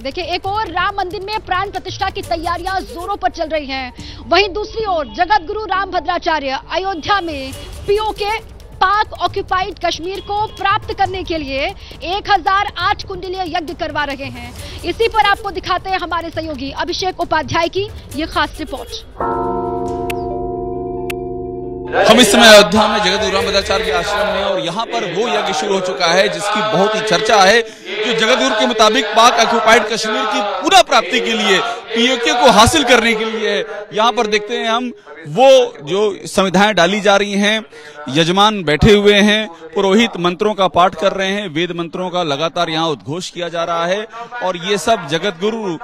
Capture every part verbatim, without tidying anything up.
देखिए, एक और राम मंदिर में प्राण प्रतिष्ठा की तैयारियां जोरों पर चल रही हैं। वहीं दूसरी ओर जगतगुरु रामभद्राचार्य अयोध्या में पीओके पाक ऑक्युपाइड कश्मीर को प्राप्त करने के लिए एक हज़ार आठ कुंडलीय यज्ञ करवा रहे हैं। इसी पर आपको दिखाते हैं हमारे सहयोगी अभिषेक उपाध्याय की ये खास रिपोर्ट। हम इस समय अयोध्या में जगतगुरु रामभद्राचार्य के आश्रम में और यहाँ पर वो यज्ञ शुरू हो चुका है जिसकी बहुत ही चर्चा है। जो जगतगुरु के मुताबिक पाक ऑक्युपाइड कश्मीर की पूरा प्राप्ति के लिए पीओके को हासिल करने के लिए यहाँ पर देखते हैं हम वो जो संविधाएं डाली जा रही हैं। यजमान बैठे हुए हैं, पुरोहित मंत्रों का पाठ कर रहे हैं, वेद मंत्रों का लगातार यहाँ उद्घोष किया जा रहा है और ये सब जगतगुरु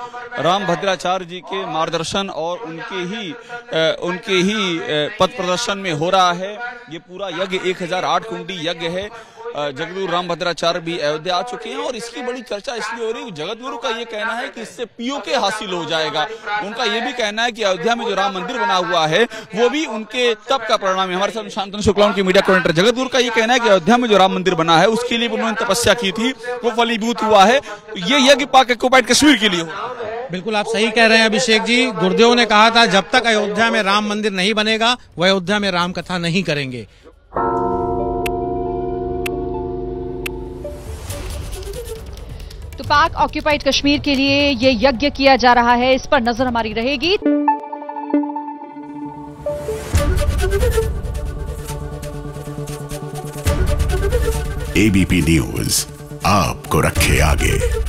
रामभद्राचार्य जी के मार्गदर्शन और उनके ही ए, उनके ही पथ प्रदर्शन में हो रहा है। ये पूरा यज्ञ एक हजार आठ कुंडी यज्ञ है। जगतगुरु रामभद्राचार्य भी अयोध्या आ चुके हैं और इसकी बड़ी चर्चा इसलिए हो रही है। जगतगुरु का ये कहना है कि इससे पीओके हासिल हो जाएगा। उनका ये भी कहना है कि अयोध्या में जो राम मंदिर बना हुआ है वो भी उनके तप का परिणाम है। हमारे साथ शांतनु शुक्ला उनके मीडिया कोऑर्डिनेटर। जगतगुरु का ये कहना है कि अयोध्या में जो राम मंदिर बना है उसके लिए उन्होंने तपस्या की थी, वो फलीभूत हुआ है। ये यज्ञ पाक ऑक्युपाइड कश्मीर के लिए हो। बिल्कुल आप सही कह रहे हैं अभिषेक जी। गुरुदेव ने कहा था जब तक अयोध्या में राम मंदिर नहीं बनेगा वो अयोध्या में राम कथा नहीं करेंगे। तो पाक ऑक्युपाइड कश्मीर के लिए ये यज्ञ किया जा रहा है, इस पर नजर हमारी रहेगी। एबीपी न्यूज आपको रखे आगे।